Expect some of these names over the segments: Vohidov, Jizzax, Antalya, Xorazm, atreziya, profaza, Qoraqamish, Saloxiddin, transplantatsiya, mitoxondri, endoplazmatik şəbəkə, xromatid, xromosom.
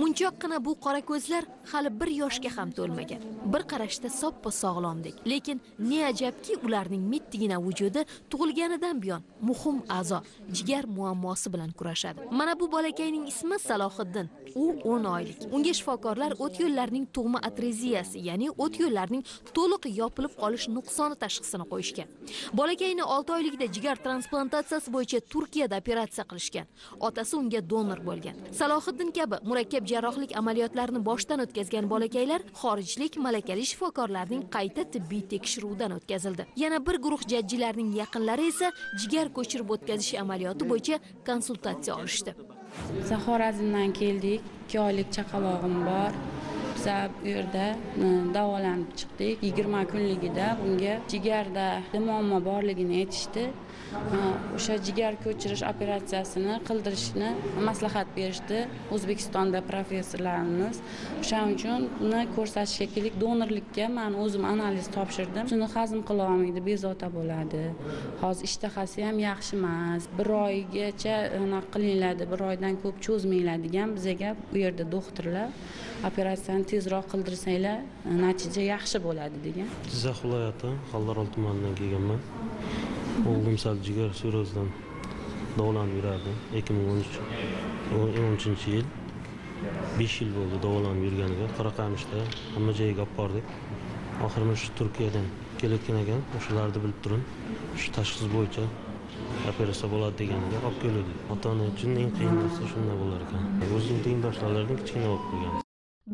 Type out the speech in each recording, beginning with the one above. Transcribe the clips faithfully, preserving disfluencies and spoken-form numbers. Munchoqqina bu qora ko'zlar hali bir yoshga ham to'lmagan. Bir qarashda soppa sog'lomdek, lekin ne ajabki ularning mittigina vujudi tug'ilganidan buyon muhim a'zo jigar muammosi bilan kurashadi. Mana bu bolakayning ismi Saloxiddin. U o'n oylik. Unga shifokorlar o't yo'llarining tug'ma atreziyasi, ya'ni o't yo'llarining to'liq yopilib qolish nuqsoni tashxisini qo'yishgan. Bolakayni olti oylikda jigar transplantatsiyasi bo'yicha Turkiyada operatsiya qilishgan. Otasi unga donor bo'lgan. Saloxiddin kabi murakkab jarrohlik amaliyotlarini boshdan o'tkazgan bolakaylar xorijlik malakali shifokorlarning qayta tibbiy tekshiruvidan o'tkazildi. Yana bir guruh jajjilarning yaqinlari esa jigar ko'chirib o'tkazish amaliyoti bo'yicha konsultatsiya olishdi. Xorazmdan keldik, ikki oylik chaqalog'im bor. Biz bu yerda davolanib chiqdik. yigirma kunligida bunga jigarda muammo borligini aytishdi. O'sha jigar ko'chirish operatsiyasini qildirishni maslahat berishdi O'zbekistonda professorlarimiz. O'shaning uchun uni ko'rsatishga keldik. Donorlikka men o'zim analiz topshirdim. Shuni hazm qila olmaydi, bezovta bo'ladi. Hozir ishtahasi ham yaxshi emas. bir oygacha naq qilinadi, bir oydan ko'p cho'zmaylar degan bizga bu yerda doktorlar operatsiyani tezroq qildirsanglar, natija yaxshi bo'ladi degan. Jizzax viloyati Xalqaro tumanidan kelganman. Oğlum sal jigar sirozdan davolanib yurardi. ikki ming o'n uch o'n uch yil besh yil bo'ldi davolanib yurganiga. Qoraqamishda hamma joyga olib bordik. Oxirgi shu Turkiyadan kelayotgan ekan, o'shalarni bilib turing. Shu tashxis bo'yicha operatsiya bo'ladi deganiga olib keldi. Ota-ona uchun eng qiyin narsa shunda bo'lar ekan. O'zing tengdoshlaridan kichkina bo'lib qolgan.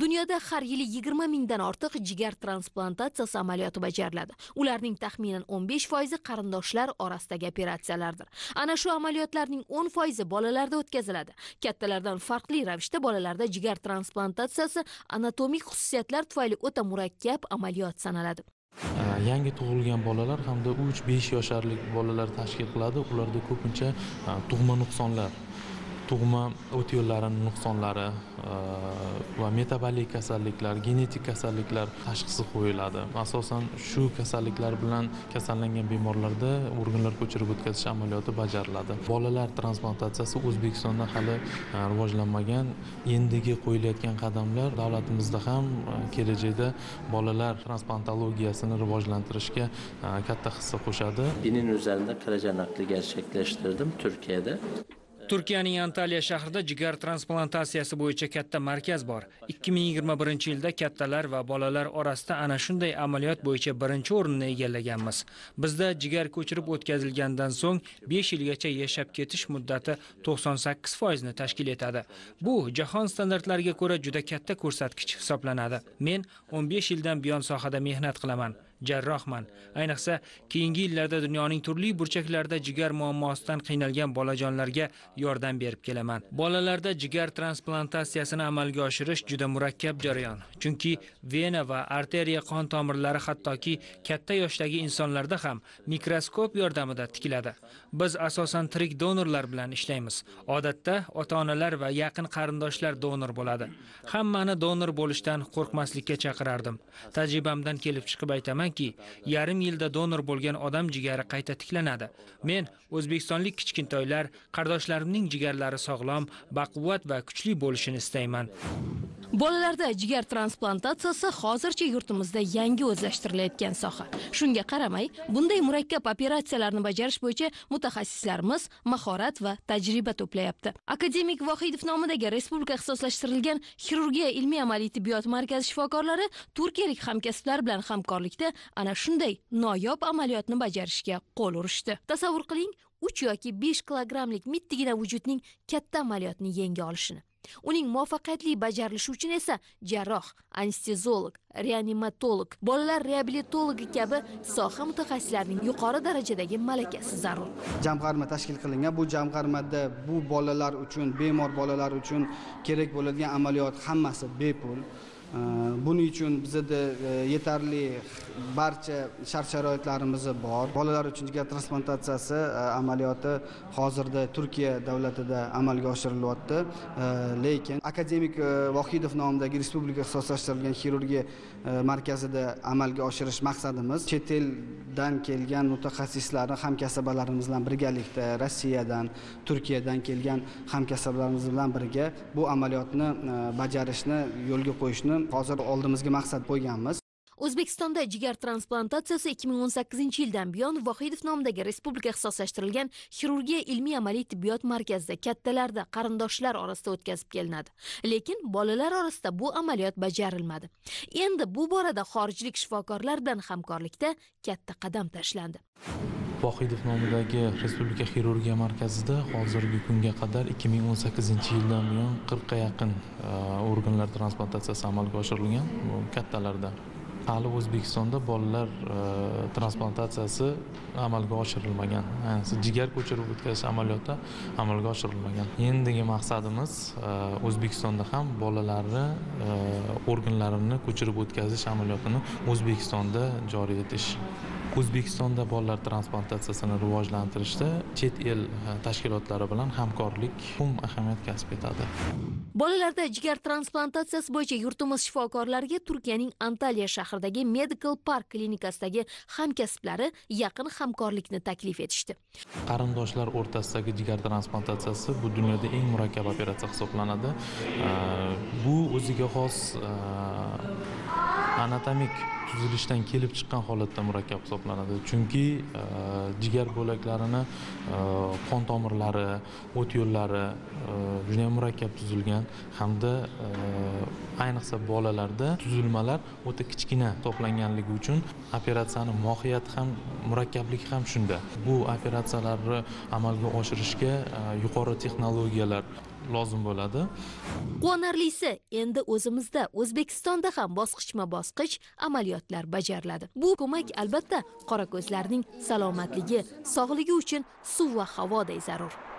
Dunyoda har yili yigirma mingdan ortiq jigar transplantatsiyasi amaliyoti bajariladi. Ularning taxminan o'n besh foizi qarindoshlar orasidagi operatsiyalardir. Ana shu amaliyotlarning o'n foizi bolalarda o'tkaziladi. Kattalardan farqli ravishda bolalarda jigar transplantatsiyasi anatomik xususiyatlar tufayli o'ta murakkab amaliyot sanaladi. Yangi tug'ilgan bolalar hamda uch besh yosharlik bolalar tashkil qiladi. Ularda ko'pincha tug'ma nuqsonlar, tug'ma o't yo'llarining nuqsonlari va metabolik kasalliklar, genetik kasalliklar tashxisi qo'yiladi. Asosan shu kasalliklar bilan kasallangan bemorlarda organlar ko'chirib o'tkazish amaliyoti bajariladi. Bolalar transplantatsiyasi O'zbekistonda hali rivojlanmagan. Endigi qo'yilayotgan qadamlar davlatimizda ham kelajakda bolalar transplantologiyasini rivojlantirishga katta hissa qo'shadi. Benim üzerinde karaca nakli gerçekleştirdim Türkiye'de. Turkiyaning Antalya shahrida jigar transplantatsiyasi bo'yicha katta markaz bor. ikki ming yigirma birinchi yilda kattalar va bolalar orasida ana shunday amaliyot bo'yicha birinchi o'rinni egallaganmiz. Bizda jigar ko'chirib o'tkazilgandan so'ng besh yilgacha yashab ketish muddati to'qson sakkiz foiz ni tashkil etadi. Bu jahon standartlariga ko'ra juda katta ko'rsatkich hisoblanadi. Men o'n besh yildan buyon sohada mehnat qilaman. Jarrohman. Ayniqsa keyingi yillarda dunyoning turli burchaklarida jigar muammosidan qiynalgan bolajonlarga yordam berib kelaman. Bolalarda jigar transplantatsiyasini amalga oshirish juda murakkab jarayon. Chunki vena va arteriya qon tomirlari hattoki katta yoshdagi insonlarda ham mikroskop yordamida tikiladi. Biz asosan tirik donorlar bilan ishlaymiz. Odatda ota-onalar va yaqin qarindoshlar donor bo'ladi. Hammani donor bo'lishdan qo'rqmaslikka chaqirardim. Tajribamdan kelib chiqib aytaman ki, yarim yilda donor bo'lgan odam jigari qayta tiklanadi. Men o'zbekistonlik kichkintoylar, qardoshlarimning jigarlari sog'lom, baquvvat va kuchli bo'lishini istayman. Bolalarda jigar transplantatsiyasi hozircha yurtimizda yangi o'zlashtirilayotgan soha. Shunga qaramay, bunday murakkab operatsiyalarni bajarish bo'yicha mutaxassislarimiz mahorat va tajriba to'playapti. Akademik Vohidov nomidagi respublika ixtisoslashtirilgan xirurgiya ilmiy-amaliy tibbiyot markazi shifokorlari turkiyalik hamkasblar bilan hamkorlikda ana shunday noyob amaliyotni bajarishga qo'l urishdi. Tasavvur qiling, uch yoki besh kilogramlik mittigina vujudning katta amaliyotni yenga olishini. Uning muvaffaqiyatli bajarilishi uchun esa jarroh, anesteziolog, reanimatolog, bolalar reabilitologi kabi soha mutaxassislarining yuqori darajadagi malakasi zarur. Jamg'arma tashkil qilingan. Bu jamg'armada bu bolalar uchun, bemor bolalar uchun kerak bo'ladigan amaliyot hammasi bepul. Bunun için bize de yeterli barcha şart-sharoitlarimiz bor. Bolalar üçün jigar transplantatsiyası ameliyatı hazırda Türkiye devletinde amalga oshirilyapti. Lekin akademik Vohidov nomidagi respublika ixtisoslashtirilgan xirurgiya markazida amalga oshirish maqsadimiz chet eldan kelgan mutaxassislarni hamkasblarimiz bilan birgalikda Rossiyadan, Turkiyadan kelgan hamkasblarimiz bilan birga bu amaliyotni bajarishni yo'lga qo'yishni hozir oldimizga maqsad qo'yganmiz. O'zbekistonda jigar transplantatsiyasi ikki ming o'n sakkizinchi yildan buyon Vohidov nomidagi respublika ixtisoslashtirilgan xirurgiya ilmiy-amaliy tibbiyot markazida kattalarda qarindoshlar orasida o'tkazib kelinadi. Lekin bolalar orasida bu amaliyot bajarilmadi. Endi bu borada xorijlik shifokorlar bilan hamkorlikda katta qadam tashlandi. Vohidov nomidagi respublika xirurgiya markazida hozirgi kunga qadar ikki ming o'n sakkizinchi yildan buyon qirq ga yaqin organlar transplantatsiyasi amalga oshirilgan, kattalarda. Hali O'zbekistonda bolalar transplantatsiyasi amalga oshirilmagan. Ya'ni jigar ko'chirib o'tkazish amaliyoti amalga oshirilmagan. Endigi maqsadimiz O'zbekistonda ham bolalarni organlarini ko'chirib o'tkazish amaliyotini O'zbekistonda joriy etish. O'zbekistonda bolalar transplantatsiyasini rivojlantirishda chet el tashkilotlari bilan hamkorlik muhim ahamiyat kasb etadi. Bolalarda jigar transplantatsiyasi bo'yicha yurtimiz shifokorlariga Turkiyaning Antalya shahridagi Medical park klinikasidagi hamkasblari yaqin hamkorlikni taklif etishdi. Qarindoshlar o'rtasidagi jigar transplantatsiyasi bu dunyoda eng murakkab operatsiya hisoblanadi. Bu o'ziga xos anatomik tuzilishdan kelib chiqqan holatda murakkab hisoblanadi. Chunki jigar bo'laklarini qon tomirlari, o't yo'llari juda murakkab tuzilgan hamda ayniqsa bolalarda tuzilmalar o'ta kichkina to'planganligi uchun operatsiyaning mohiyati ham murakkabligi ham shunda. Bu operatsiyalarni amalga oshirishga yuqori texnologiyalar lozim bo'ladi. Quvonarlisi, endi o'zimizda O'zbekistonda ham bosqichma-bosqich amaliyotlar bajariladi. Bu ko'mak albatta qorako'zlarning salomatligi, sog'ligi uchun suv va havoday zarur.